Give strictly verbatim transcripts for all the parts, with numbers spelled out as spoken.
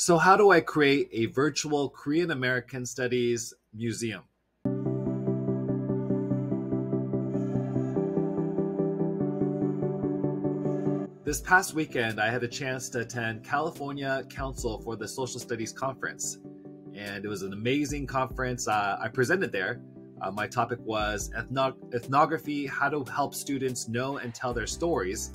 So how do I create a virtual Korean American Studies museum? This past weekend, I had a chance to attend California Council for the Social Studies Conference, and it was an amazing conference. Uh, I presented there. Uh, my topic was ethno ethnography, how to help students know and tell their stories.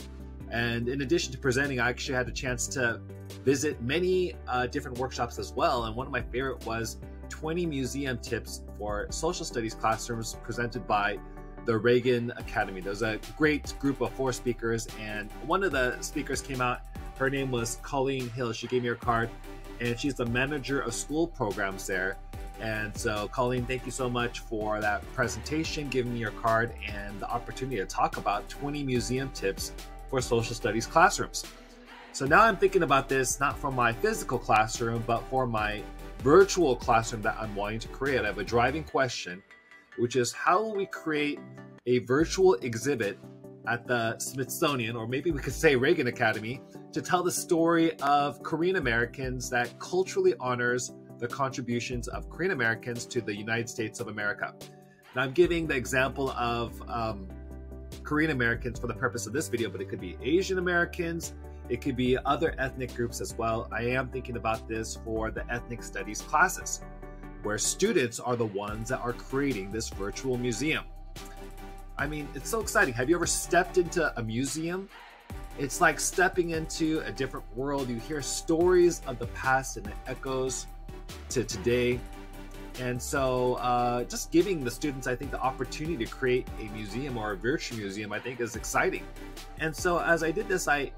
And in addition to presenting, I actually had a chance to visit many uh, different workshops as well. And one of my favorite was twenty museum tips for social studies classrooms presented by the Reagan Academy. There was a great group of four speakers, and one of the speakers came out. Her name was Colleen Hill. She gave me her card, and she's the manager of school programs there. And so, Colleen, thank you so much for that presentation, giving me your card, and the opportunity to talk about twenty museum tips for social studies classrooms. So now I'm thinking about this, not for my physical classroom, but for my virtual classroom that I'm wanting to create. I have a driving question, which is how will we create a virtual exhibit at the Smithsonian, or maybe we could say Reagan Academy, to tell the story of Korean Americans that culturally honors the contributions of Korean Americans to the United States of America. Now I'm giving the example of um, Korean Americans for the purpose of this video, but it could be Asian Americans, it could be other ethnic groups as well. I am thinking about this for the ethnic studies classes, where students are the ones that are creating this virtual museum. I mean, it's so exciting. Have you ever stepped into a museum? It's like stepping into a different world. You hear stories of the past and it echoes to today. And so uh, just giving the students, I think, the opportunity to create a museum or a virtual museum, I think is exciting. And so as I did this, I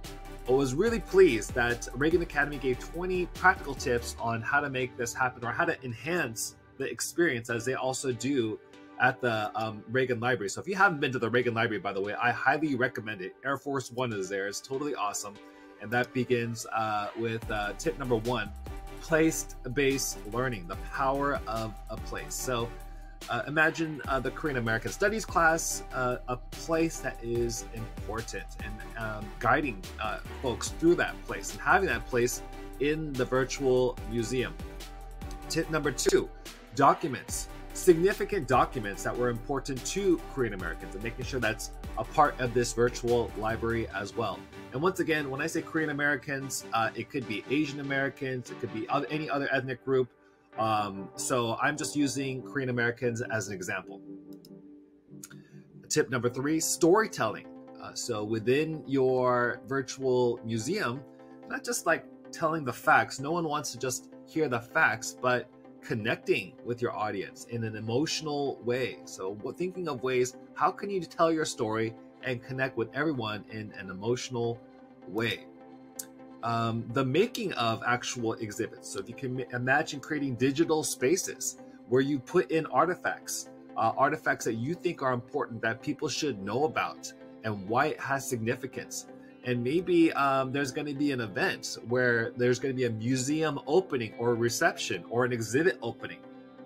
was really pleased that Reagan Academy gave twenty practical tips on how to make this happen, or how to enhance the experience, as they also do at the um, Reagan Library. So if you haven't been to the Reagan Library, by the way, I highly recommend it. Air Force One is there. It's totally awesome. And that begins uh, with uh, tip number one, place-based learning, the power of a place. So uh, imagine uh, the Korean American Studies class, uh, a place that is important, and um, guiding uh, folks through that place and having that place in the virtual museum. Tip number two, documents. Significant documents that were important to Korean Americans, and making sure that's a part of this virtual library as well. And once again, when I say Korean Americans, uh, it could be Asian Americans, it could be other, any other ethnic group. Um, so I'm just using Korean Americans as an example. Tip number three, storytelling. Uh, so within your virtual museum, not just like telling the facts, no one wants to just hear the facts, but connecting with your audience in an emotional way. So thinking of ways, how can you tell your story and connect with everyone in an emotional way? Um, the making of actual exhibits. So if you can imagine creating digital spaces where you put in artifacts, uh, artifacts that you think are important, that people should know about, and why it has significance. And maybe um, there's going to be an event where there's going to be a museum opening or a reception or an exhibit opening.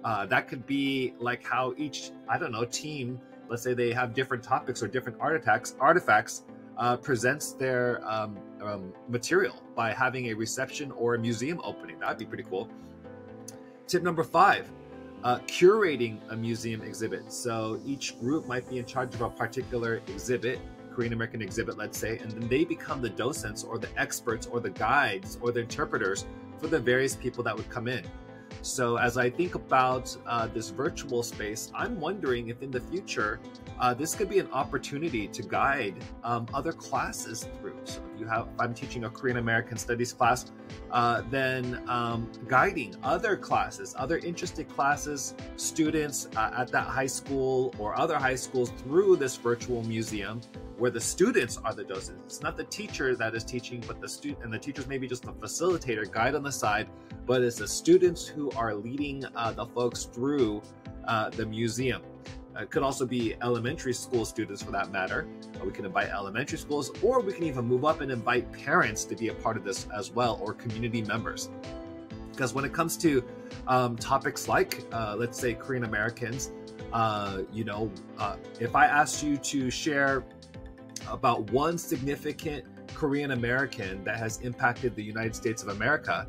Uh, that could be like how each, I don't know, team, let's say they have different topics or different artifacts, artifacts uh, presents their um, um, material by having a reception or a museum opening. That'd be pretty cool. Tip number five, uh, curating a museum exhibit. So each group might be in charge of a particular exhibit, Korean American exhibit, let's say, and then they become the docents or the experts or the guides or the interpreters for the various people that would come in. So as I think about uh, this virtual space, I'm wondering if in the future, uh, this could be an opportunity to guide um, other classes through. So if you have, if I'm teaching a Korean American Studies class, uh, then um, guiding other classes, other interested classes, students uh, at that high school or other high schools through this virtual museum, where the students are the docents. It's not the teacher that is teaching, but the student, and the teacher's maybe just a facilitator, guide on the side, but it's the students who are leading uh, the folks through uh, the museum. Uh, it could also be elementary school students for that matter. Uh, we can invite elementary schools, or we can even move up and invite parents to be a part of this as well, or community members. Because when it comes to um, topics like, uh, let's say Korean Americans, uh, you know, uh, if I asked you to share about one significant Korean American that has impacted the United States of America,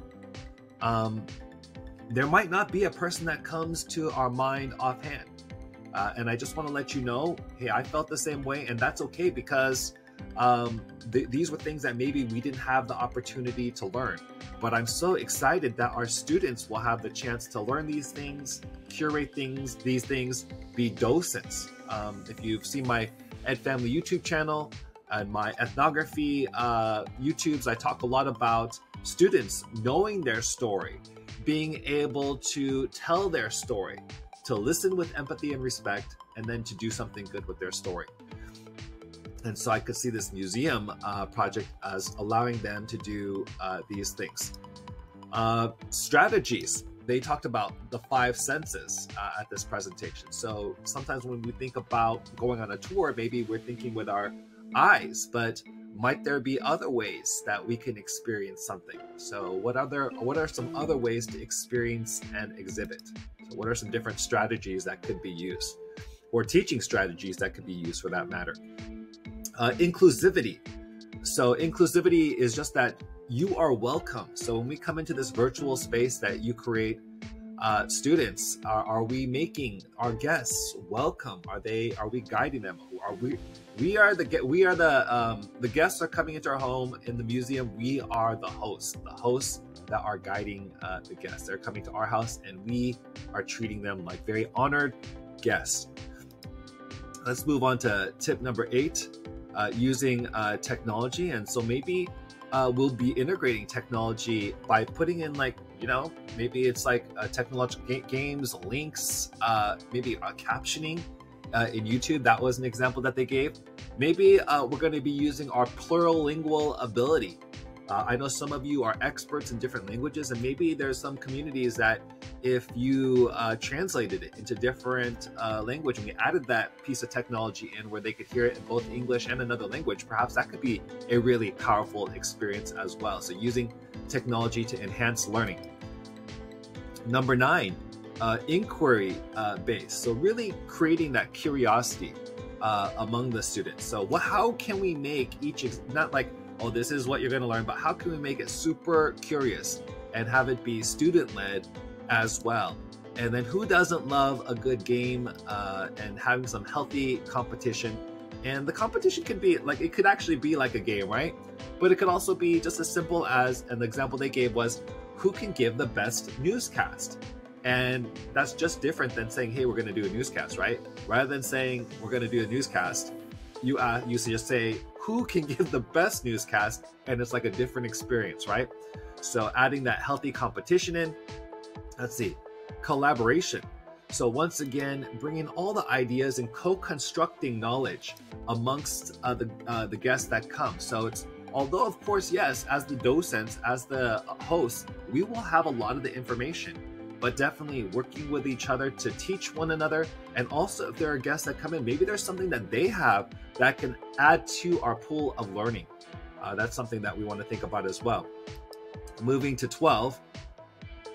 um, there might not be a person that comes to our mind offhand. Uh, and I just want to let you know, hey, I felt the same way, and that's okay, because um, th these were things that maybe we didn't have the opportunity to learn. But I'm so excited that our students will have the chance to learn these things, curate things, these things, be docents. Um, if you've seen my EdFamily YouTube channel and my ethnography uh, YouTubes, I talk a lot about students knowing their story, being able to tell their story, to listen with empathy and respect, and then to do something good with their story. And so I could see this museum uh, project as allowing them to do uh, these things. Uh, strategies. They talked about the five senses uh, at this presentation. So sometimes when we think about going on a tour, maybe we're thinking with our eyes, but might there be other ways that we can experience something? So what other, what are some other ways to experience and exhibit? So what are some different strategies that could be used, or teaching strategies that could be used for that matter? Uh, inclusivity. So inclusivity is just that you are welcome. So when we come into this virtual space that you create, uh, students, are, are we making our guests welcome? Are they? Are we guiding them? Are we? We are the we are the um, the guests are coming into our home in the museum. We are the hosts. The hosts that are guiding uh, the guests. They're coming to our house, and we are treating them like very honored guests. Let's move on to tip number eight. Uh, using uh, technology, and so maybe uh, we'll be integrating technology by putting in, like, you know, maybe it's like uh, technological ga games, links, uh, maybe uh, captioning uh, in YouTube. That was an example that they gave. Maybe uh, we're going to be using our plurilingual ability. Uh, I know some of you are experts in different languages, and maybe there's some communities that if you uh, translated it into different uh, language and we added that piece of technology in where they could hear it in both English and another language, perhaps that could be a really powerful experience as well. So using technology to enhance learning. Number nine, uh, inquiry uh, based. So really creating that curiosity uh, among the students. So what, how can we make each, ex not like, oh, this is what you're going to learn, but how can we make it super curious and have it be student-led as well? And then who doesn't love a good game uh, and having some healthy competition? And the competition could be, like, it could actually be like a game, right? But it could also be just as simple as, and the example they gave was, who can give the best newscast? And that's just different than saying, hey, we're going to do a newscast, right? Rather than saying, we're going to do a newscast, you, uh, you just say, who can give the best newscast? And it's like a different experience, right? So adding that healthy competition in. Let's see, collaboration. So once again, bringing all the ideas and co-constructing knowledge amongst uh, the, uh, the guests that come. So it's, although of course, yes, as the docents, as the hosts, we will have a lot of the information, but definitely working with each other to teach one another. And also if there are guests that come in, maybe there's something that they have that can add to our pool of learning. Uh, that's something that we want to think about as well. Moving to twelve,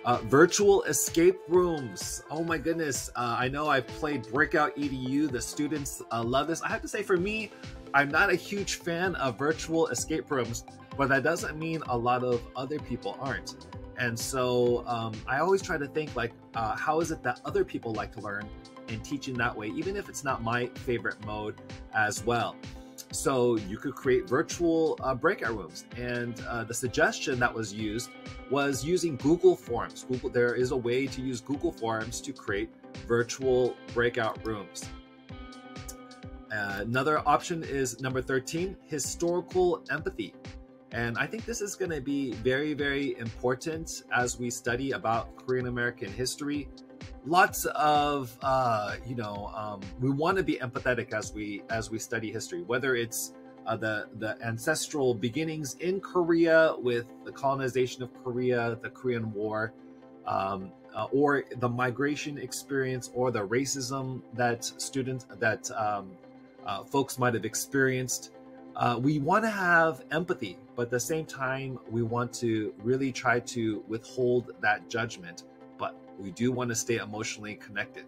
uh, virtual escape rooms. Oh my goodness. Uh, I know I've played Breakout E D U. The students uh, love this. I have to say, for me, I'm not a huge fan of virtual escape rooms, but that doesn't mean a lot of other people aren't. And so um, I always try to think, like, uh, how is it that other people like to learn and teaching that way, even if it's not my favorite mode as well. So you could create virtual uh, breakout rooms. And uh, the suggestion that was used was using Google Forms. Google, there is a way to use Google Forms to create virtual breakout rooms. Uh, another option is number thirteen, historical empathy. And I think this is going to be very, very important as we study about Korean American history. Lots of, uh, you know, um, we want to be empathetic as we as we study history, whether it's uh, the, the ancestral beginnings in Korea with the colonization of Korea, the Korean War, um, uh, or the migration experience, or the racism that students, that um, uh, folks might have experienced. Uh, we want to have empathy, but at the same time, we want to really try to withhold that judgment. But we do want to stay emotionally connected.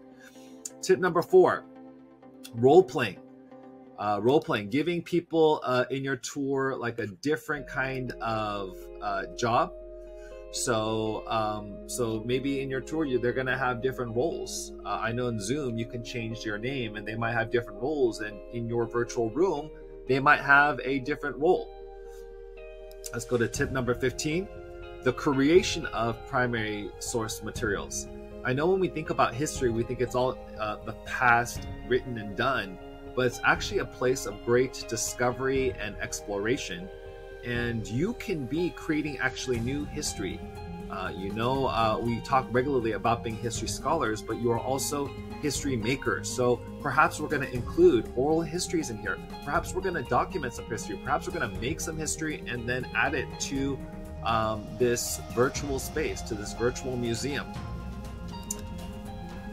Tip number four, role-playing. Uh, role-playing, giving people uh, in your tour like a different kind of uh, job. So, um, so maybe in your tour, you, they're going to have different roles. Uh, I know in Zoom, you can change your name and they might have different roles, and in your virtual room, they might have a different role. Let's go to tip number fifteen, the creation of primary source materials. I know when we think about history, we think it's all uh, the past written and done, but it's actually a place of great discovery and exploration. And you can be creating actually new history. Uh, you know, uh, we talk regularly about being history scholars, but you are also history makers. So perhaps we're going to include oral histories in here. Perhaps we're going to document some history. Perhaps we're going to make some history and then add it to um, this virtual space, to this virtual museum.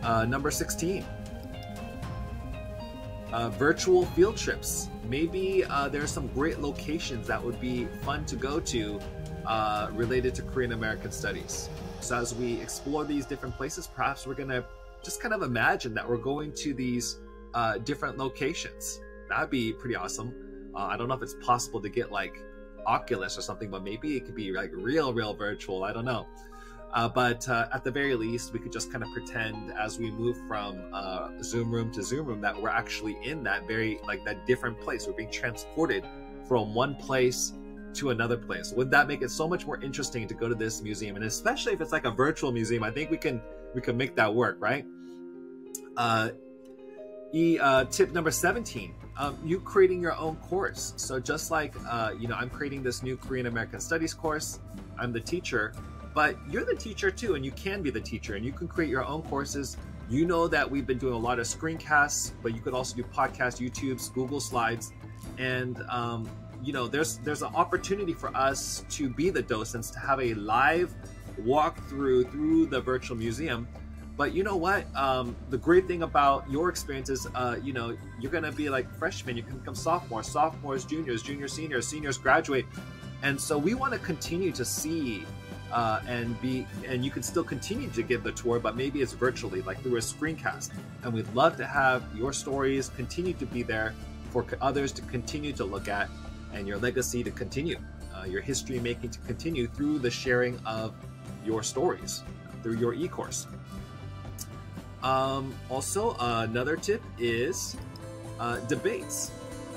Uh, number sixteen. Uh, virtual field trips. Maybe uh, there are some great locations that would be fun to go to uh, related to Korean American studies. So as we explore these different places, perhaps we're gonna just kind of imagine that we're going to these uh, different locations. That'd be pretty awesome. Uh, I don't know if it's possible to get like Oculus or something, but maybe it could be like real, real virtual, I don't know. Uh, but uh, at the very least, we could just kind of pretend as we move from uh, Zoom room to Zoom room that we're actually in that very, like that different place. We're being transported from one place to another place. Would that make it so much more interesting to go to this museum? And especially if it's like a virtual museum, I think we can we can make that work, right? Uh, e, uh, tip number seventeen, um, you creating your own course. So just like, uh, you know, I'm creating this new Korean American Studies course. I'm the teacher. But you're the teacher too, and you can be the teacher, and you can create your own courses. You know that we've been doing a lot of screencasts, but you could also do podcasts, YouTubes, Google Slides. And um, you know, there's there's an opportunity for us to be the docents, to have a live walkthrough through the virtual museum. But you know what? Um, the great thing about your experience is, uh, you know, you're gonna be like freshmen, you can become sophomores, sophomores, juniors, juniors, seniors, seniors graduate. And so we wanna continue to see Uh, and be and you can still continue to give the tour, but maybe it's virtually, like through a screencast. And we'd love to have your stories continue to be there for others to continue to look at, and your legacy to continue, uh, your history making to continue through the sharing of your stories through your e-course. Um, also, uh, another tip is uh, debates.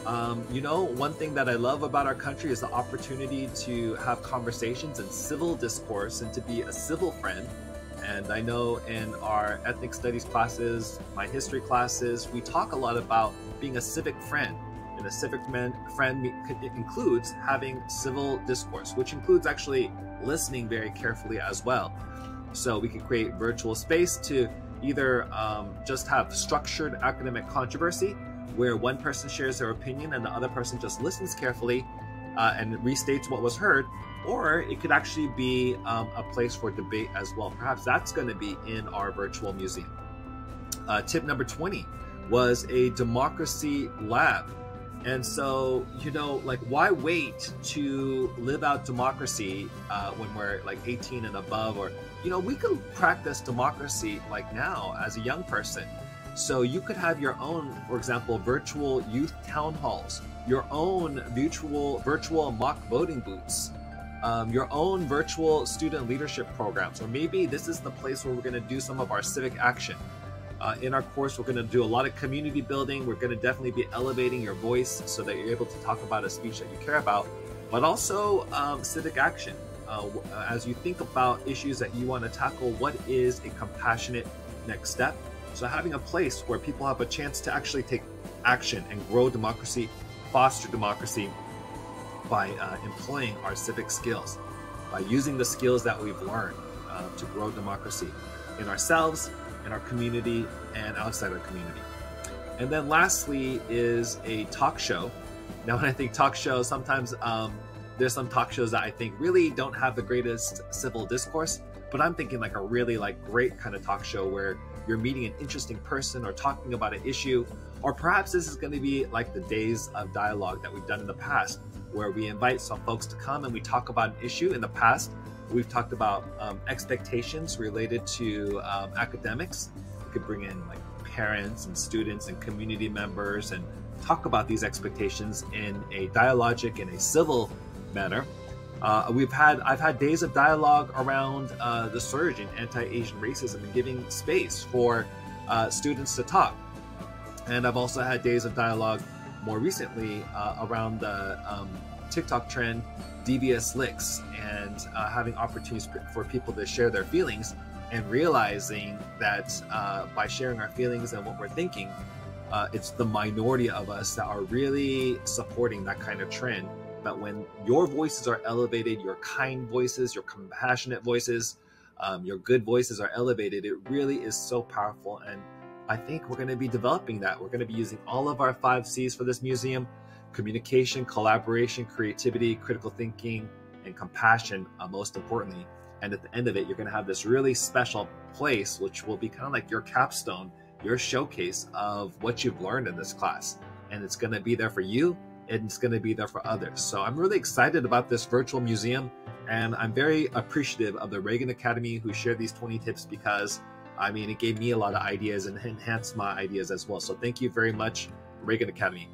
Um, you know, one thing that I love about our country is the opportunity to have conversations and civil discourse and to be a civil friend. And I know in our ethnic studies classes, my history classes, we talk a lot about being a civic friend. And a civic friend includes having civil discourse, which includes actually listening very carefully as well. So we can create virtual space to either um, just have structured academic controversy, where one person shares their opinion and the other person just listens carefully uh, and restates what was heard, or it could actually be um, a place for debate as well. Perhaps that's going to be in our virtual museum. Uh, tip number twenty was a democracy lab. And so, you know, like why wait to live out democracy uh, when we're like eighteen and above, or, you know, we can practice democracy like now as a young person. So you could have your own, for example, virtual youth town halls, your own virtual virtual mock voting booths, um, your own virtual student leadership programs, or maybe this is the place where we're going to do some of our civic action. Uh, in our course, we're going to do a lot of community building. We're going to definitely be elevating your voice so that you're able to talk about a speech that you care about, but also um, civic action. Uh, as you think about issues that you want to tackle, what is a compassionate next step? So having a place where people have a chance to actually take action and grow democracy, foster democracy by uh, employing our civic skills, by using the skills that we've learned uh, to grow democracy in ourselves, in our community, and outside our community. And then lastly is a talk show. Now when I think talk show, sometimes um, there's some talk shows that I think really don't have the greatest civil discourse, but I'm thinking like a really like great kind of talk show where you're meeting an interesting person or talking about an issue, or perhaps this is going to be like the days of dialogue that we've done in the past, where we invite some folks to come and we talk about an issue. In the past, we've talked about um, expectations related to um, academics. We could bring in like parents and students and community members and talk about these expectations in a dialogic and a civil manner. Uh, we've had I've had days of dialogue around uh, the surge in anti-Asian racism and giving space for uh, students to talk. And I've also had days of dialogue more recently uh, around the um, TikTok trend, devious licks, and uh, having opportunities for people to share their feelings and realizing that uh, by sharing our feelings and what we're thinking, uh, it's the minority of us that are really supporting that kind of trend. But when your voices are elevated, your kind voices, your compassionate voices, um, your good voices are elevated, it really is so powerful. And I think we're going to be developing that. We're going to be using all of our five C's for this museum: communication, collaboration, creativity, critical thinking, and compassion, uh, most importantly. And at the end of it, you're going to have this really special place, which will be kind of like your capstone, your showcase of what you've learned in this class. And it's going to be there for you, and it's going to be there for others. So I'm really excited about this virtual museum, and I'm very appreciative of the Reagan Academy who shared these twenty tips, because I mean, it gave me a lot of ideas and enhanced my ideas as well. So thank you very much, Reagan Academy.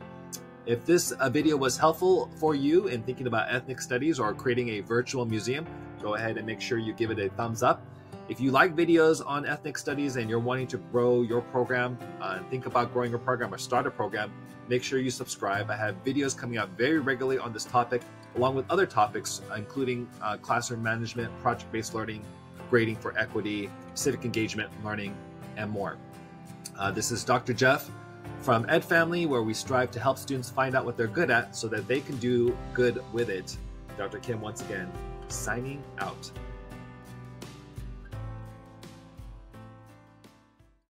If this uh, video was helpful for you in thinking about ethnic studies or creating a virtual museum, go ahead and make sure you give it a thumbs up. If you like videos on ethnic studies and you're wanting to grow your program, uh, think about growing your program or start a program, make sure you subscribe. I have videos coming out very regularly on this topic, along with other topics, including uh, classroom management, project-based learning, grading for equity, civic engagement, learning, and more. Uh, this is Doctor Jeff from EdFamily, where we strive to help students find out what they're good at so that they can do good with it. Doctor Kim, once again, signing out.